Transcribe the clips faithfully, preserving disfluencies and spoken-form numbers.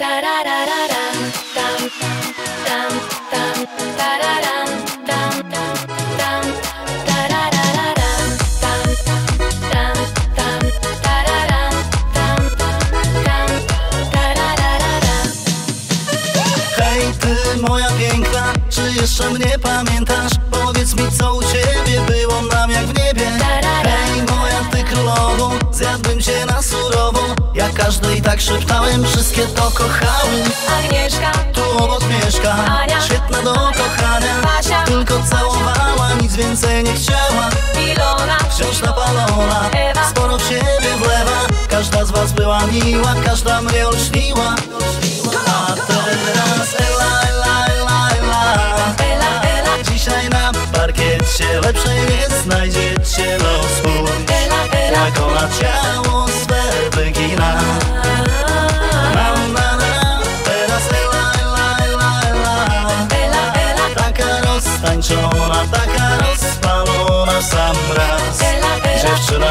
Hej ty, moja piękna, czy jeszcze mnie pamiętasz? Powiedz mi, co u ciebie było, nam jak w niebie. Hej moja ty królowo, zjadłbym cię na surowo. Ja każdy i tak szeptałem, wszystkie to kochały. Agnieszka, tu obok mieszka Ania, świetna do kochania Basia, tylko całowała, nic więcej nie chciała. Ilona, wciąż napalona, Ewa, sporo w siebie wlewa. Każda z was była miła, każda mnie olśniła. A teraz Ela, Ela, Ela, Ela, Ela, Ela. Dzisiaj na parkiecie lepszej nie znajdziecie losu. Ela, Ela, jak ona ciało swe wygina. Na, na, na. Teraz Ela, Ela, Ela, Ela, Ela, Ela. Taka roztańczona, taka rozpalona w sam raz. Dziewczyna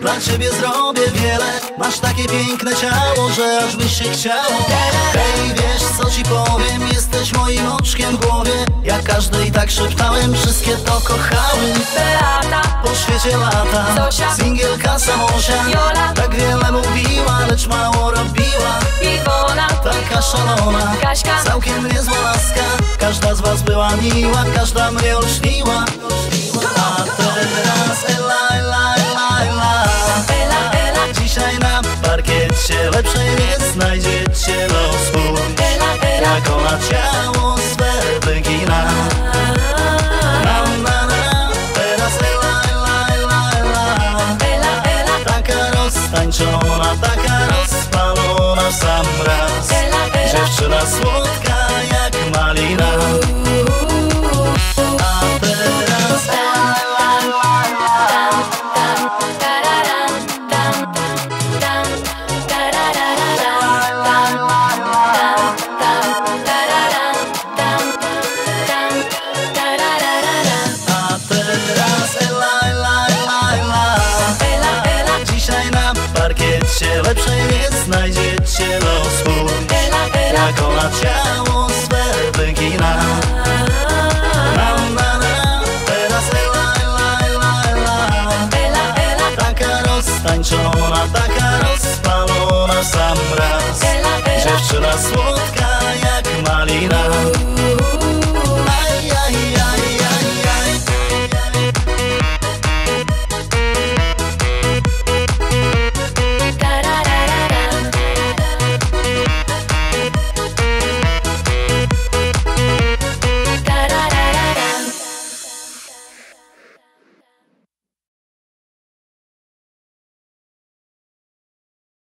Dla ciebie zrobię wiele, masz takie piękne ciało, że aż by się chciało. Hej, wiesz co ci powiem, jesteś moim oczkiem w głowie. Ja każdy i tak szeptałem, wszystkie to kochały. Beata, po świecie lata, Zosia, singielka Samosia, Jola, tak wiele mówiła, lecz mało robiła. Iwona, taka szalona, Kaśka, całkiem niezła laska. Każda z was była miła, każda mnie olśniła. A teraz Ela, Ela, Ela, Ela, Ela, Ela. Dzisiaj na parkiecie lepszej nie znajdziecie losu. Ela, Ela, jak ona ciało swe wygina. Na, na, na. Teraz Ela, Ela, Ela, Ela, Ela, Ela. Taka roztańczona, taka rozpalona w sam raz. Dziewczyna słodka jak malina. Lepszej nie znajdziecie losu. Jak ona ciało swe wygina. Na, na, na. Teraz Ela, Ela, Ela, Ela, Ela. Taka roztańczona, taka rozpalona w sam raz. Dziewczyna słodka.